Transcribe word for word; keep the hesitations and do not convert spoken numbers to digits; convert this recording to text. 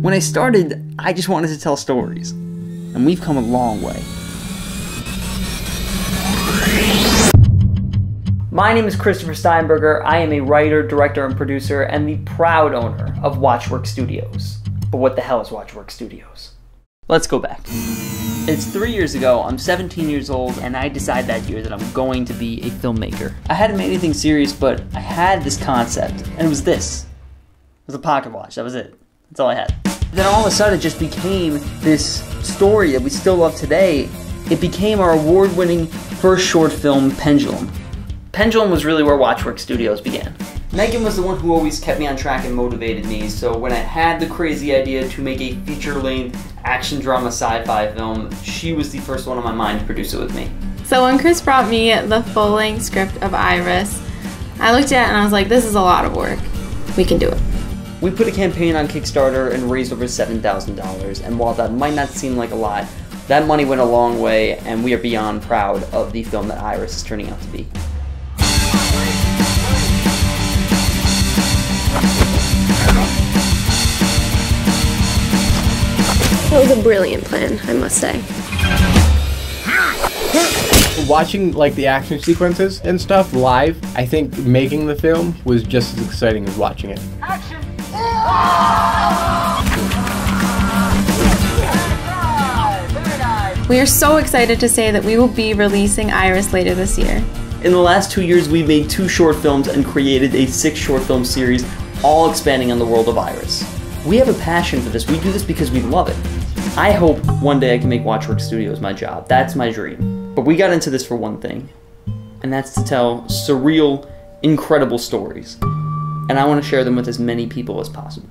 When I started, I just wanted to tell stories, and we've come a long way. My name is Christopher Steinberger. I am a writer, director, and producer, and the proud owner of Watchworks Studios. But what the hell is Watchworks Studios? Let's go back. It's three years ago, I'm seventeen years old, and I decided that year that I'm going to be a filmmaker. I hadn't made anything serious, but I had this concept, and it was this. It was a pocket watch, that was it. That's all I had. Then all of a sudden, it just became this story that we still love today. It became our award-winning first short film, Pendulum. Pendulum was really where Watchworks Studios began. Megan was the one who always kept me on track and motivated me, so when I had the crazy idea to make a feature-length action drama sci-fi film, she was the first one on my mind to produce it with me. So when Chris brought me the full-length script of Iris, I looked at it and I was like, this is a lot of work. We can do it. We put a campaign on Kickstarter and raised over seven thousand dollars, and while that might not seem like a lot, that money went a long way, and we are beyond proud of the film that Iris is turning out to be. That was a brilliant plan, I must say. Watching like the action sequences and stuff live, I think making the film was just as exciting as watching it. Action! We are so excited to say that we will be releasing Iris later this year. In the last two years, we've made two short films and created a six short film series, all expanding on the world of Iris. We have a passion for this. We do this because we love it. I hope one day I can make Watchworks Studios my job. That's my dream. But we got into this for one thing, and that's to tell surreal, incredible stories. And I want to share them with as many people as possible.